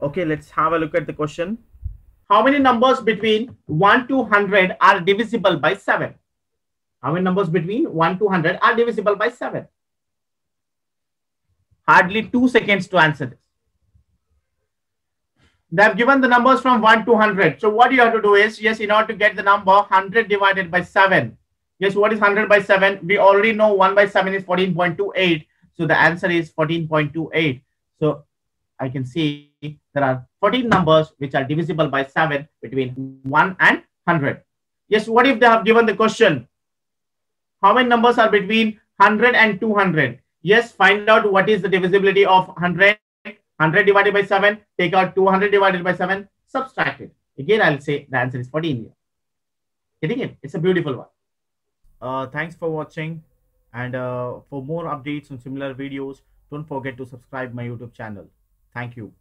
Okay, let's have a look at the question. How many numbers between 1 to 100 are divisible by 7? How many numbers between 1 to 100 are divisible by 7? Hardly 2 seconds to answer this. They have given the numbers from 1 to 100. So what you have to do is, yes, in order to get the number 100 divided by 7. Yes, what is 100 by 7? We already know 1 by 7 is 14.28. So the answer is 14.28. So I can see there are 14 numbers which are divisible by 7 between 1 and 100. Yes, what if they have given the question? How many numbers are between 100 and 200? Yes, find out what is the divisibility of 100. 100 divided by 7, take out 200 divided by 7, subtract it. Again, I'll say the answer is 14 here. Getting it? It's a beautiful one. Thanks for watching. And for more updates on similar videos, don't forget to subscribe my YouTube channel. Thank you.